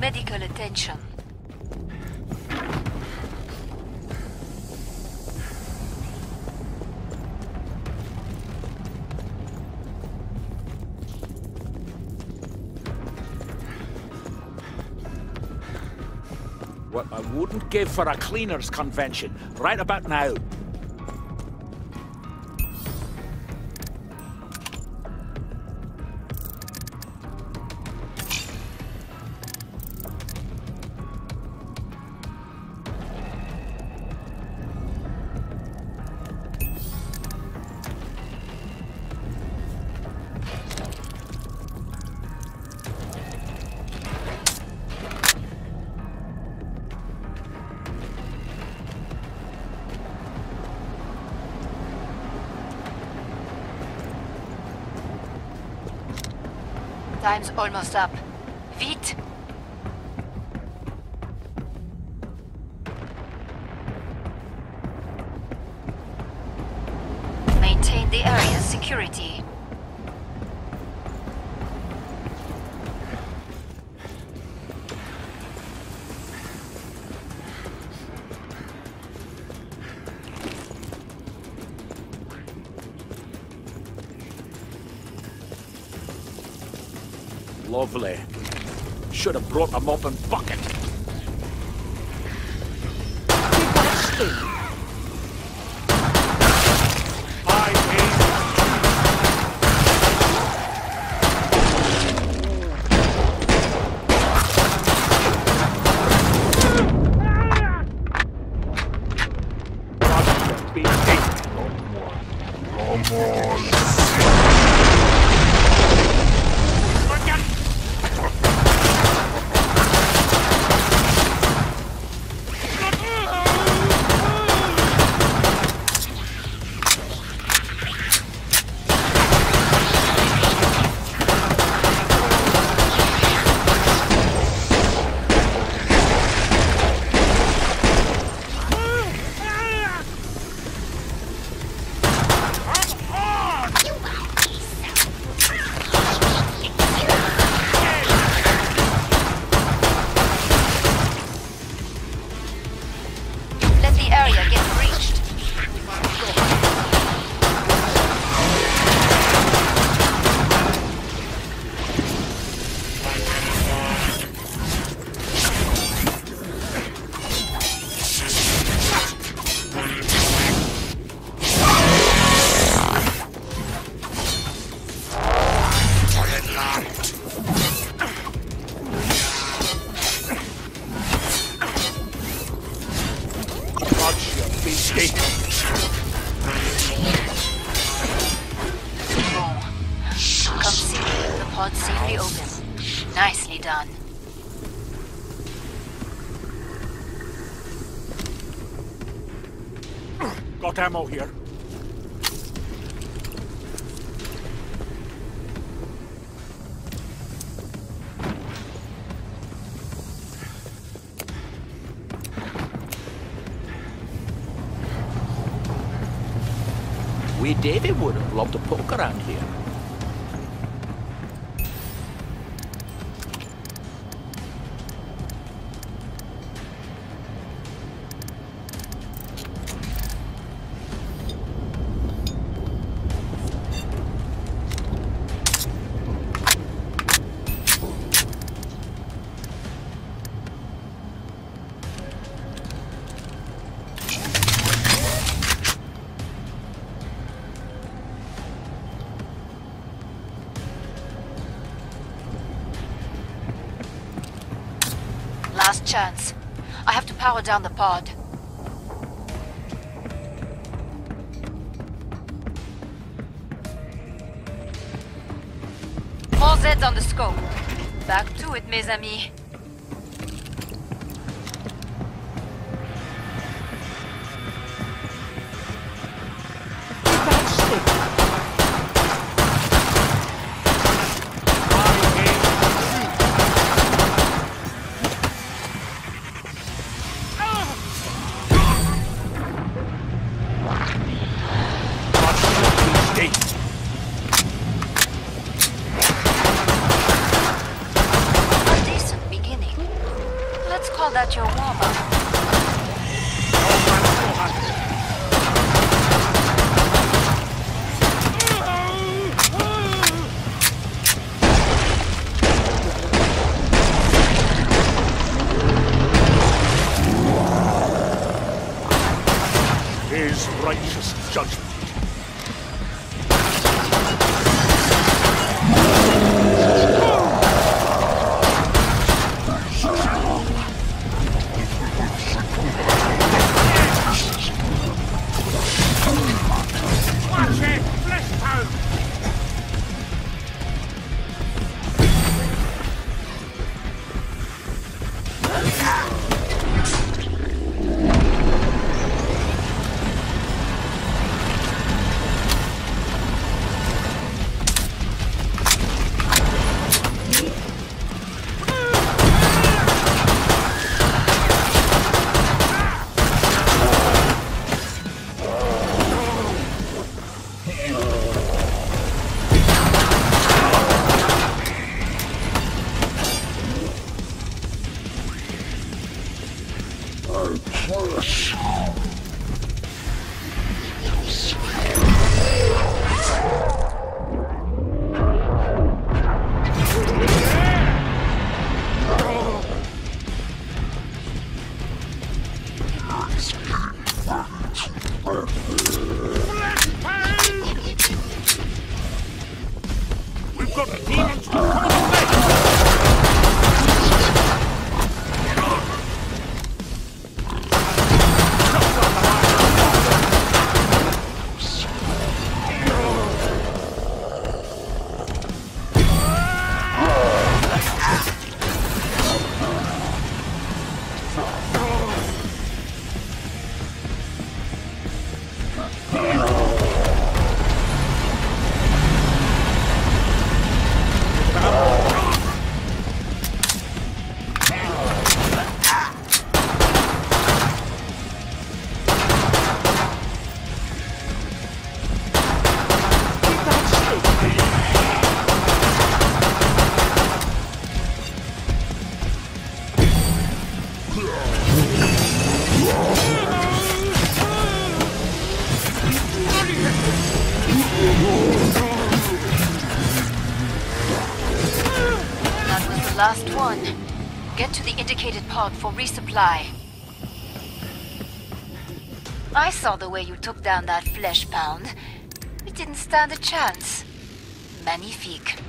Medical attention. What I wouldn't give for a cleaners' convention, right about now. Time's almost up. Vite! Maintain the area's security. Lovely. Should have brought a mop and bucket. Got ammo here. Wee Davy would have loved to poke around here. Last chance. I have to power down the pod. More Zeds on the scope. Back to it, mes amis. You've got demons to come. That was the last one. Get to the indicated pod for resupply. I saw the way you took down that flesh pound. It didn't stand a chance. Magnifique.